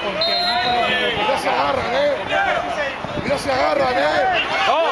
porque allí por lo que ya se agarran, ya se agarran.